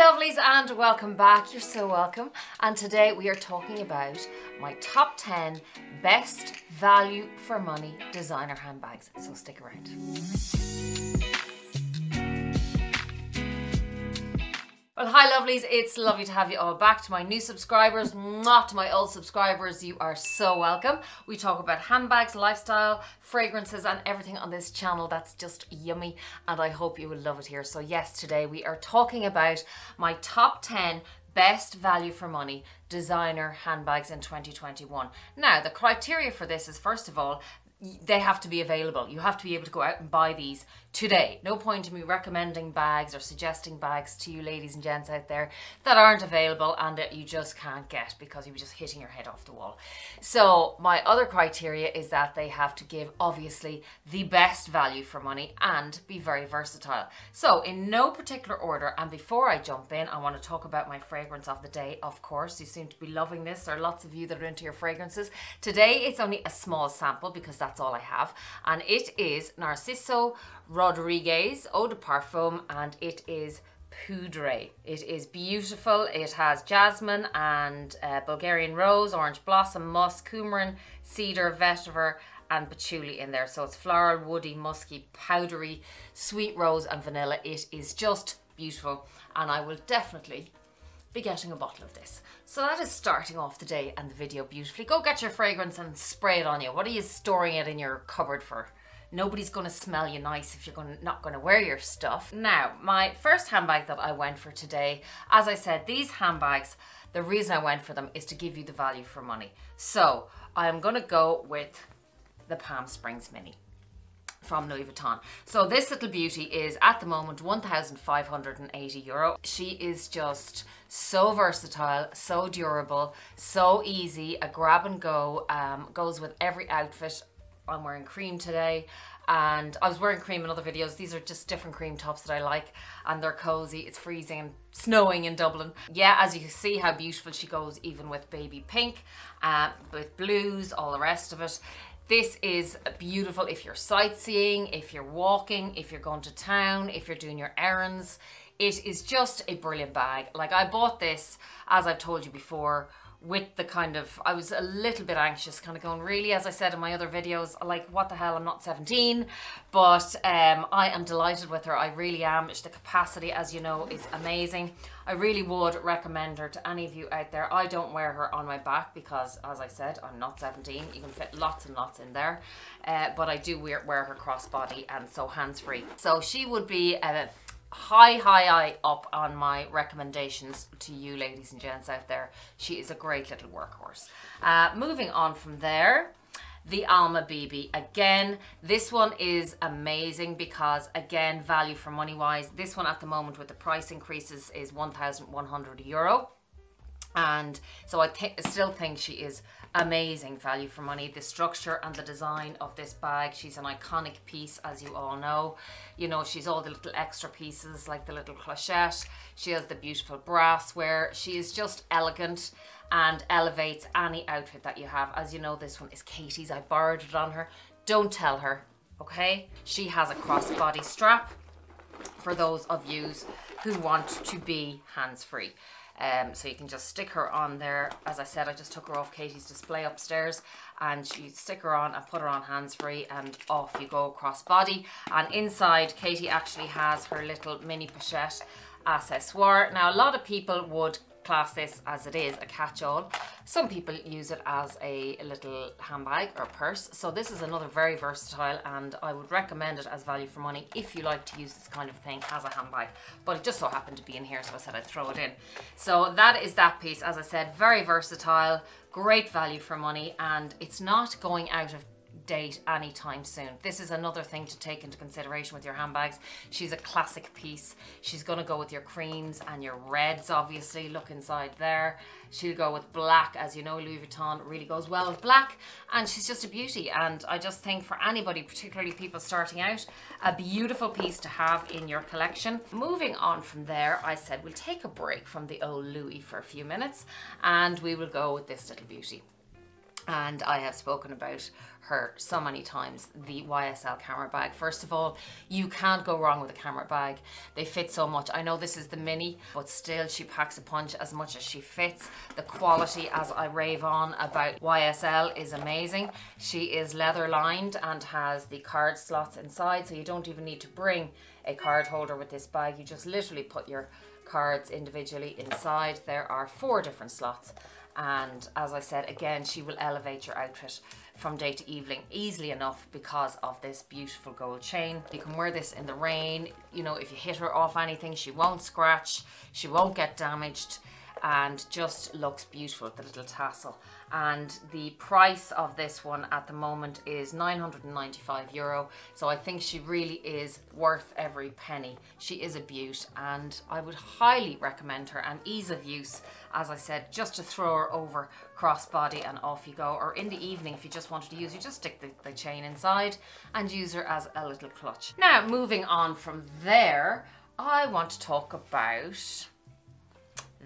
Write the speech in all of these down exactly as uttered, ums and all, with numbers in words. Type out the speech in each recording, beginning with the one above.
Hi lovelies and welcome back, you're so welcome. And today we are talking about my top ten best value for money designer handbags, so stick around. Well, hi lovelies, it's lovely to have you all back. To my new subscribers, not to my old subscribers, you are so welcome. We talk about handbags, lifestyle, fragrances and everything on this channel that's just yummy, and I hope you will love it here. So yes, today we are talking about my top ten best value for money designer handbags in twenty twenty-one. Now, the criteria for this is, first of all, they have to be available. You have to be able to go out and buy these today. No point in me recommending bags or suggesting bags to you ladies and gents out there that aren't available and that you just can't get because you were just hitting your head off the wall. So my other criteria is that they have to give, obviously, the best value for money and be very versatile. So in no particular order, and before I jump in, I want to talk about my fragrance of the day, of course. You seem to be loving this. There are lots of you that are into your fragrances. Today, it's only a small sample because that's That's all I have, and it is Narciso Rodriguez Eau de Parfum, and it is Poudre. It is beautiful. It has jasmine and uh, Bulgarian rose, orange blossom, musk, coumarin, cedar, vetiver and patchouli in there. So it's floral, woody, musky, powdery, sweet rose and vanilla. It is just beautiful, and I will definitely be getting a bottle of this. So that is starting off the day and the video beautifully. Go get your fragrance and spray it on you. What are you storing it in your cupboard for? Nobody's going to smell you nice if you're gonna, not going to wear your stuff. Now, my first handbag that I went for today, as I said, these handbags, the reason I went for them is to give you the value for money. So I'm going to go with the Palm Springs Mini from Louis Vuitton. So this little beauty is at the moment one thousand five hundred eighty euro. She is just so versatile, so durable, so easy, a grab and go, um, goes with every outfit. I'm wearing cream today, and I was wearing cream in other videos. These are just different cream tops that I like, and they're cozy. It's freezing and snowing in Dublin. Yeah, as you can see how beautiful she goes, even with baby pink, uh, with blues, all the rest of it. This is beautiful if you're sightseeing, if you're walking, if you're going to town, if you're doing your errands. It is just a brilliant bag. Like, I bought this, as I've told you before, with the kind of, I was a little bit anxious, kind of going, really, as I said in my other videos, like, what the hell, I'm not seventeen, but um, I am delighted with her. I really am. The capacity, as you know, is amazing. I really would recommend her to any of you out there. I don't wear her on my back because, as I said, I'm not seventeen. You can fit lots and lots in there, uh, but I do wear, wear her crossbody and so hands-free. So she would be a high high high up on my recommendations to you ladies and gents out there. She is a great little workhorse. Uh, moving on from there, the Alma B B. Again, this one is amazing because, again, value for money wise, this one at the moment with the price increases is one thousand one hundred euro, and so I th still think she is amazing value for money. The structure and the design of this bag, she's an iconic piece, as you all know. You know, she's all the little extra pieces, like the little clochette. She has the beautiful brassware. She is just elegant and elevates any outfit that you have. As you know, this one is Katie's. I borrowed it on her. Don't tell her, okay? She has a crossbody strap for those of you who want to be hands-free. Um, so you can just stick her on there. As I said, I just took her off Katie's display upstairs, and you stick her on and put her on hands-free, and off you go, crossbody. And inside, Katie actually has her little mini pochette accessoire. Now, a lot of people would class this as it is a catch-all. Some people use it as a little handbag or purse. So this is another very versatile, and I would recommend it as value for money if you like to use this kind of thing as a handbag. But it just so happened to be in here, so I said I'd throw it in. So that is that piece. As I said, very versatile, great value for money, and it's not going out of date anytime soon. This is another thing to take into consideration with your handbags. She's a classic piece. She's gonna go with your creams and your reds, obviously. Look inside there. She'll go with black. As you know, Louis Vuitton really goes well with black, and she's just a beauty. And I just think for anybody, particularly people starting out, a beautiful piece to have in your collection. Moving on from there, I said we'll take a break from the old Louis for a few minutes, and we will go with this little beauty. and I have spoken about her so many times, the Y S L camera bag. First of all, you can't go wrong with a camera bag. They fit so much. I know this is the mini, but still she packs a punch as much as she fits. The quality, as I rave on about Y S L, is amazing. She is leather lined and has the card slots inside, so you don't even need to bring a card holder with this bag. You just literally put your cards individually inside. There are four different slots, and as I said again, she will elevate your outfit from day to evening easily enough because of this beautiful gold chain. You can wear this in the rain, you know, if you hit her off anything, she won't scratch, she won't get damaged, and just looks beautiful with the little tassel. And the price of this one at the moment is nine hundred ninety-five euro, so I think she really is worth every penny. She is a beaut, and I would highly recommend her. And ease of use, as I said, just to throw her over crossbody and off you go. Or in the evening, if you just wanted to use, you just stick the, the chain inside and use her as a little clutch. Now moving on from there, I want to talk about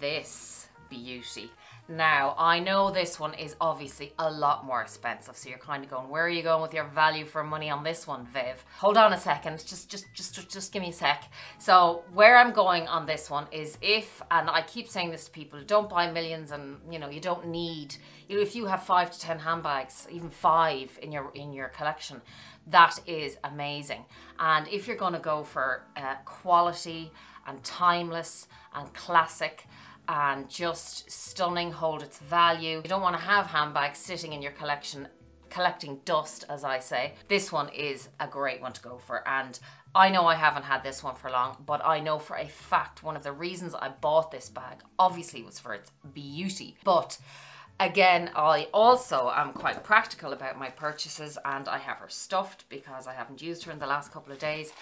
this beauty. Now, I know this one is obviously a lot more expensive, so you're kind of going, where are you going with your value for money on this one, Viv? Hold on a second, just just just just give me a sec. So where I'm going on this one is, if, and I keep saying this to people, don't buy millions, and you know, you don't need, you know, if you have five to ten handbags, even five in your in your collection, that is amazing. And if you're going to go for uh, quality and timeless and classic and just stunning, hold its value, you don't want to have handbags sitting in your collection collecting dust, as I say, this one is a great one to go for. And I know I haven't had this one for long, but I know for a fact one of the reasons I bought this bag obviously was for its beauty. But again, I also am quite practical about my purchases, and I have her stuffed because I haven't used her in the last couple of days.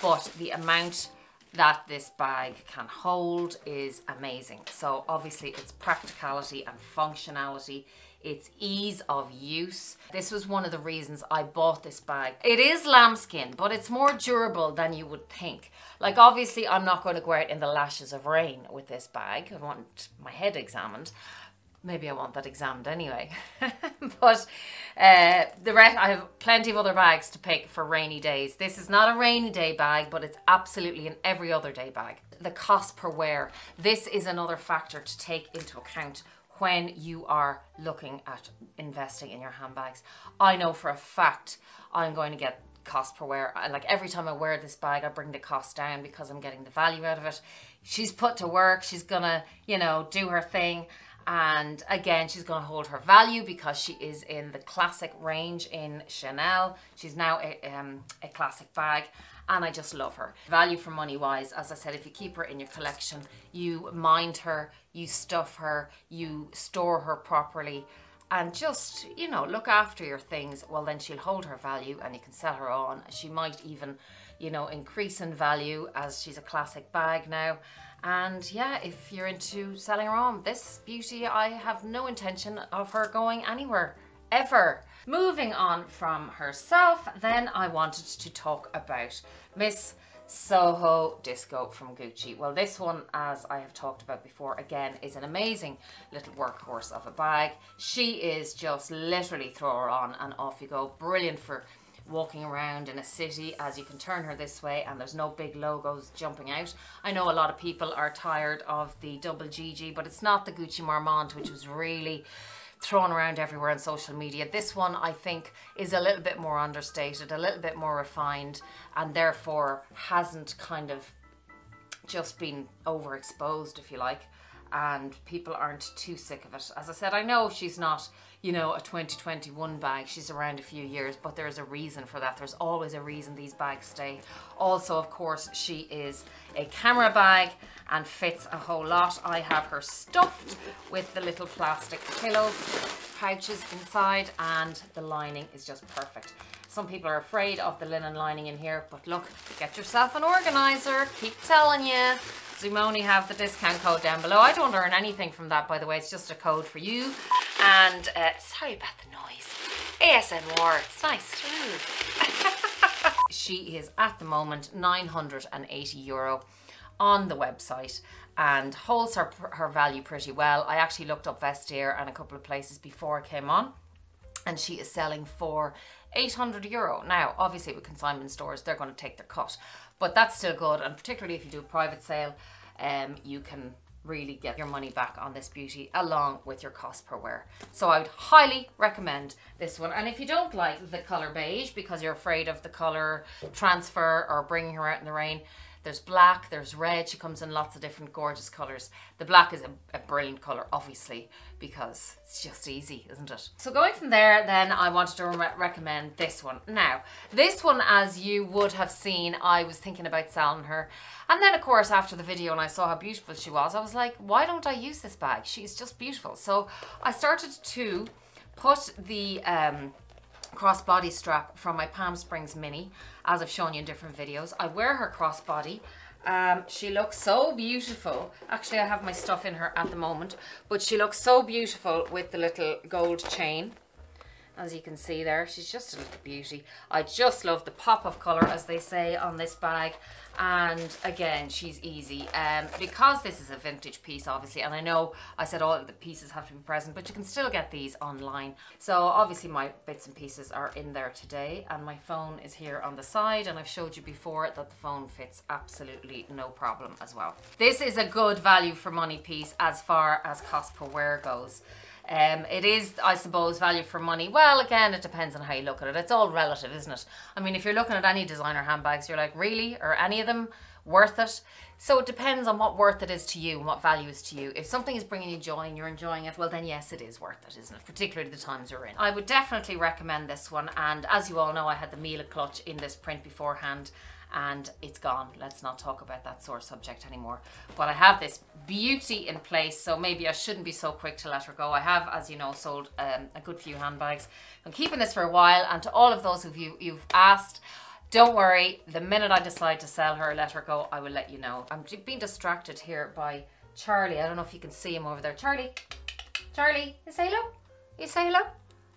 But the amount that this bag can hold is amazing. So obviously its practicality and functionality, its ease of use, this was one of the reasons I bought this bag. It is lambskin, but it's more durable than you would think. Like, obviously I'm not going to go out in the lashes of rain with this bag. I want my head examined. Maybe I want that examined anyway. But uh, the rest, I have plenty of other bags to pick for rainy days. This is not a rainy day bag, but it's absolutely an every other day bag. The cost per wear, this is another factor to take into account when you are looking at investing in your handbags. I know for a fact I'm going to get cost per wear. Like, every time I wear this bag, I bring the cost down because I'm getting the value out of it. She's put to work, she's gonna, you know, do her thing. And again, she's going to hold her value because she is in the classic range in Chanel. She's now a, um, a classic bag, and I just love her. Value for money wise, as I said, if you keep her in your collection, you mind her, you stuff her, you store her properly, and just, you know, look after your things, well then she'll hold her value and you can sell her on. She might even, you know, increase in value as she's a classic bag now. And yeah, if you're into selling her on, this beauty, I have no intention of her going anywhere, ever. Moving on from herself, then I wanted to talk about Miss Soho Disco from Gucci. Well, this one, as I have talked about before, again, is an amazing little workhorse of a bag. She is just literally throw her on and off you go. Brilliant for walking around in a city, as you can turn her this way and there's no big logos jumping out. I know a lot of people are tired of the double G G, but it's not the Gucci Marmont, which was really thrown around everywhere on social media. This one, I think, is a little bit more understated, a little bit more refined, and therefore hasn't kind of just been overexposed, if you like, and people aren't too sick of it. As I said, I know she's not, you know, a twenty twenty-one bag, she's around a few years, but there's a reason for that. There's always a reason these bags stay. Also, of course, she is a camera bag and fits a whole lot. I have her stuffed with the little plastic pillow pouches inside, and the lining is just perfect. Some people are afraid of the linen lining in here, but look, get yourself an organizer, keep telling you. Zoomoni have the discount code down below. I don't earn anything from that, by the way. It's just a code for you. And uh, sorry about the noise. A S M R. It's nice too. She is at the moment nine hundred eighty euro on the website and holds her her value pretty well. I actually looked up Vestiaire and a couple of places before I came on. and she is selling for eight hundred euro. Now, obviously with consignment stores, they're going to take their cut, but that's still good. And particularly if you do a private sale, um, you can really get your money back on this beauty along with your cost per wear. So I would highly recommend this one. And if you don't like the color beige because you're afraid of the color transfer or bringing her out in the rain, there's black, there's red. She comes in lots of different gorgeous colors. The black is a, a brilliant color, obviously, because it's just easy, isn't it? So going from there, then I wanted to re recommend this one. Now, this one, as you would have seen, I was thinking about selling her. And then, of course, after the video and I saw how beautiful she was, I was like, why don't I use this bag? She's just beautiful. So I started to put the um, crossbody strap from my Palm Springs Mini, as I've shown you in different videos. I wear her crossbody. Um, she looks so beautiful. Actually, I have my stuff in her at the moment, but she looks so beautiful with the little gold chain. As you can see there, she's just a little beauty. I just love the pop of color, as they say, on this bag. And again, she's easy. Um, because this is a vintage piece, obviously, and I know I said all of the pieces have to be present, but you can still get these online. So obviously my bits and pieces are in there today, and my phone is here on the side, and I've showed you before that the phone fits absolutely no problem as well. This is a good value for money piece as far as cost per wear goes. Um, it is, I suppose, value for money. Well, again, it depends on how you look at it. It's all relative, isn't it? I mean, if you're looking at any designer handbags, you're like, really? Or any of them worth it? So it depends on what worth it is to you and what value is to you. If something is bringing you joy and you're enjoying it, well, then yes, it is worth it, isn't it? Particularly the times we're in. I would definitely recommend this one. And as you all know, I had the Mila clutch in this print beforehand, and it's gone. Let's not talk about that sore subject anymore. But I have this beauty in place, so maybe I shouldn't be so quick to let her go. I have, as you know, sold um, a good few handbags. I'm keeping this for a while, and to all of those of you you've asked, don't worry, the minute I decide to sell her or let her go, I will let you know. I'm being distracted here by Charlie. I don't know if you can see him over there. Charlie, Charlie, you say hello? You say hello?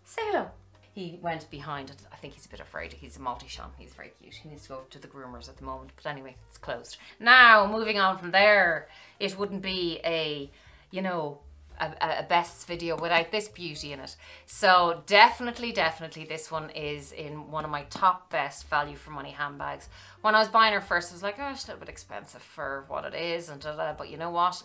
Say hello. He went behind it. I think he's a bit afraid. He's a Maltishon. He's very cute. He needs to go to the groomers at the moment. But anyway, it's closed. Now, moving on from there, it wouldn't be a, you know, a, a bests video without this beauty in it. So definitely, definitely this one is in one of my top best value for money handbags. When I was buying her first, I was like, oh, it's a little bit expensive for what it is, and da da. But you know what?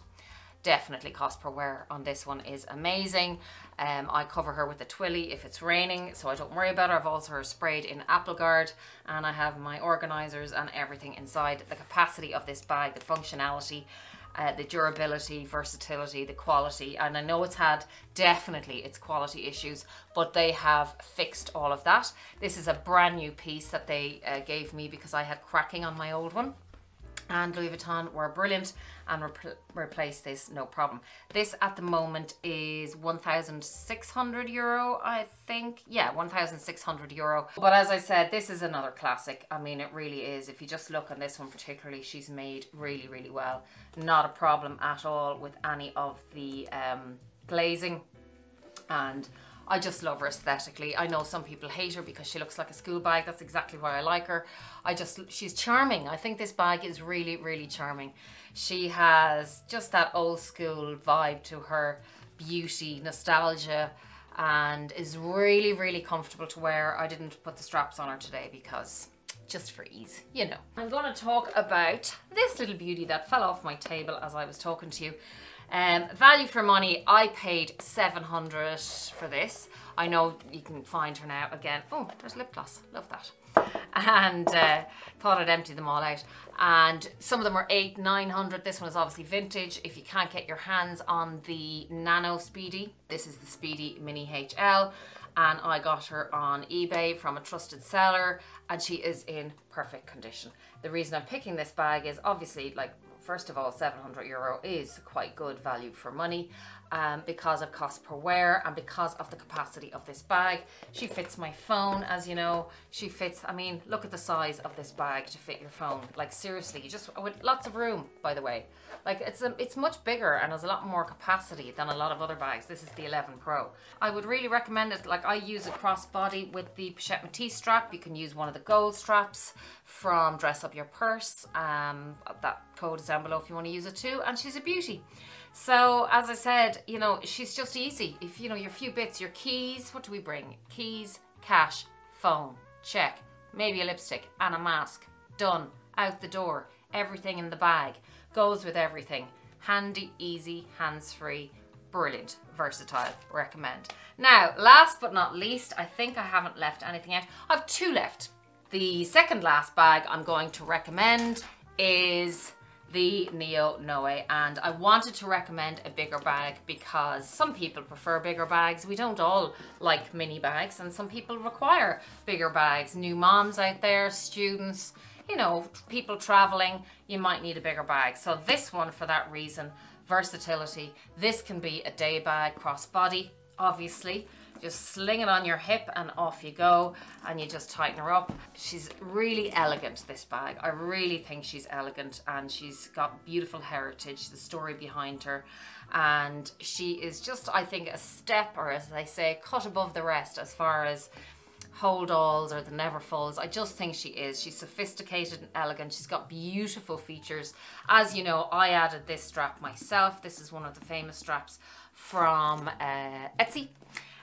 Definitely cost per wear on this one is amazing. Um, I cover her with a twilly if it's raining, so I don't worry about her. I've also her sprayed in Applegard, and I have my organizers and everything inside. The capacity of this bag, the functionality, uh, the durability, versatility, the quality. And I know it's had definitely its quality issues, but they have fixed all of that. This is a brand new piece that they uh, gave me because I had cracking on my old one. And Louis Vuitton were brilliant and re replaced this, no problem. This at the moment is one thousand six hundred euro, I think. Yeah, one thousand six hundred euro. But as I said, this is another classic. I mean, it really is. If you just look on this one particularly, she's made really, really well. Not a problem at all with any of the um, glazing. And I just love her aesthetically. I know some people hate her because she looks like a school bag. That's exactly why I like her. I just, she's charming. I think this bag is really, really charming. She has just that old school vibe to her, beauty, nostalgia, and is really, really comfortable to wear. I didn't put the straps on her today because, just for ease, you know. I'm gonna talk about this little beauty that fell off my table as I was talking to you. Um, value for money, I paid seven hundred for this. I know you can find her now again. Oh, there's lip gloss, love that. And uh, thought I'd empty them all out. And some of them are eight, nine hundred. This one is obviously vintage. If you can't get your hands on the Nano Speedy, this is the Speedy Mini H L. And I got her on eBay from a trusted seller, and she is in perfect condition. The reason I'm picking this bag is obviously, like, first of all, seven hundred euro is quite good value for money, um, because of cost per wear and because of the capacity of this bag. She fits my phone, as you know. She fits, I mean, look at the size of this bag to fit your phone. Like, seriously, you just, with lots of room, by the way. Like, it's, a, it's much bigger and has a lot more capacity than a lot of other bags. This is the eleven Pro. I would really recommend it. Like, I use a crossbody with the Pochette Matisse strap. You can use one of the gold straps from Dress Up Your Purse. Um, that code is out down below if you want to use it too. And she's a beauty. So as I said, you know, she's just easy. If you know your few bits, your keys, what do we bring? Keys, cash, phone, check, maybe a lipstick and a mask. Done. Out the door. Everything in the bag. Goes with everything. Handy, easy, hands-free. Brilliant, versatile, recommend. Now, last but not least, I think I haven't left anything out. I have two left. The second last bag I'm going to recommend is the Neo Noe, and I wanted to recommend a bigger bag because some people prefer bigger bags. We don't all like mini bags, and some people require bigger bags. New moms out there, students, you know, people traveling, you might need a bigger bag. So this one, for that reason, versatility. This can be a day bag, crossbody, obviously. Just sling it on your hip and off you go, and you just tighten her up. She's really elegant, this bag. I really think she's elegant, and she's got beautiful heritage, the story behind her. And she is just, I think, a step, or as they say, cut above the rest as far as hold-alls or the never-fulls. I just think she is. She's sophisticated and elegant. She's got beautiful features. As you know, I added this strap myself. This is one of the famous straps from uh, Etsy.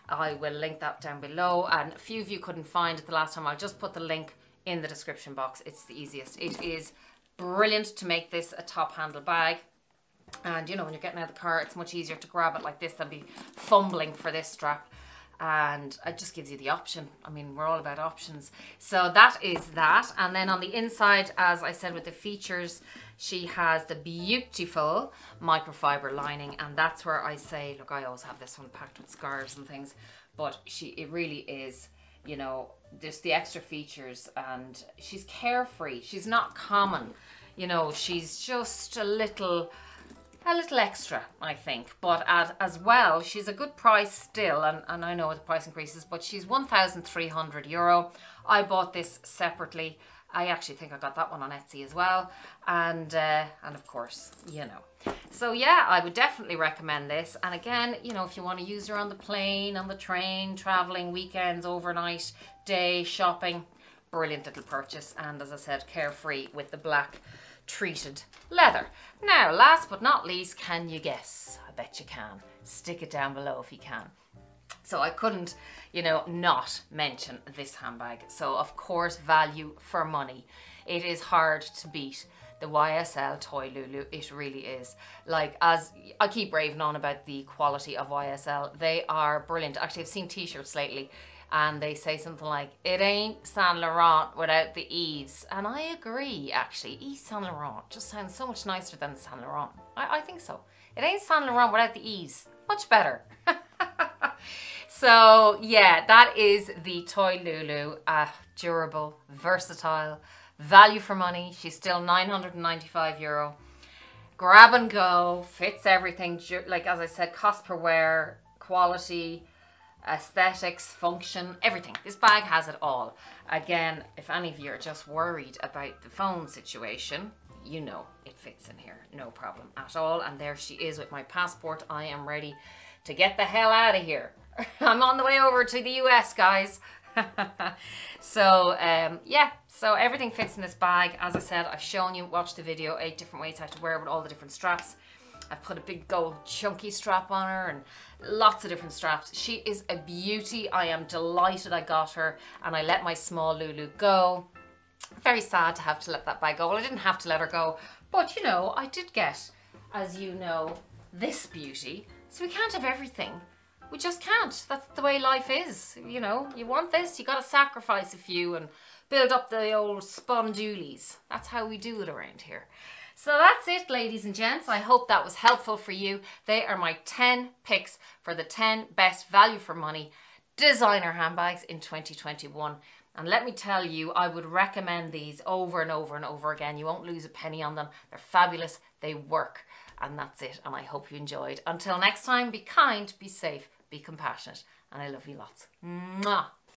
I will link that down below, and a few of you couldn't find it the last time. I'll just put the link in the description box. It's the easiest. It is brilliant to make this a top handle bag. And you know, when you're getting out of the car, it's much easier to grab it like this than be fumbling for this strap. And it just gives you the option. I mean, we're all about options. So that is that. And then on the inside, as I said, with the features, she has the beautiful microfiber lining. And that's where I say, look, I always have this one packed with scarves and things, but she, it really is, you know, just the extra features. And she's carefree. She's not common. You know, she's just a little... a little extra, I think, but at, as well, she's a good price still, and, and I know the price increases, but she's one thousand three hundred euro. I bought this separately. I actually think I got that one on Etsy as well, and uh, and of course, you know. So yeah, I would definitely recommend this. And again, you know, if you want to use her on the plane, on the train, traveling, weekends, overnight, day shopping, brilliant little purchase. And as I said, carefree with the black treated leather. Now, last but not least, can you guess? I bet you can. Stick it down below if you can. So I couldn't, you know, not mention this handbag. So of course, value for money. It is hard to beat the Y S L Toy Lulu. It really is. Like, as I keep raving on about the quality of Y S L, they are brilliant. Actually, I've seen t-shirts lately, and they say something like, it ain't Saint Laurent without the Eves. And I agree, actually. Yves Saint Laurent just sounds so much nicer than Saint Laurent. I, I think so. It ain't Saint Laurent without the Eves. Much better. So, yeah, that is the Toy Lulu. Uh, durable, versatile, value for money. She's still nine hundred ninety-five euro. Grab and go, fits everything. Like, as I said, cost per wear, quality, aesthetics, function, everything. This bag has it all. Again, if any of you are just worried about the phone situation, you know it fits in here, no problem at all. And there she is with my passport. I am ready to get the hell out of here. I'm on the way over to the U S, guys. So um yeah, so everything fits in this bag. As I said, I've shown you, watch the video, eight different ways how to wear it with all the different straps. I put a big gold chunky strap on her and lots of different straps. She is a beauty. I am delighted I got her, and I let my small Lulu go. Very sad to have to let that bag go. Well, I didn't have to let her go, but you know, I did get, as you know, this beauty. So we can't have everything. We just can't. That's the way life is. You know, you want this, you gotta sacrifice a few and build up the old spondoolies. That's how we do it around here. So that's it, ladies and gents. I hope that was helpful for you. They are my ten picks for the ten best value for money designer handbags in twenty twenty-one. And let me tell you, I would recommend these over and over and over again. You won't lose a penny on them. They're fabulous. They work. And that's it. And I hope you enjoyed. Until next time, be kind, be safe, be compassionate. And I love you lots. Mwah.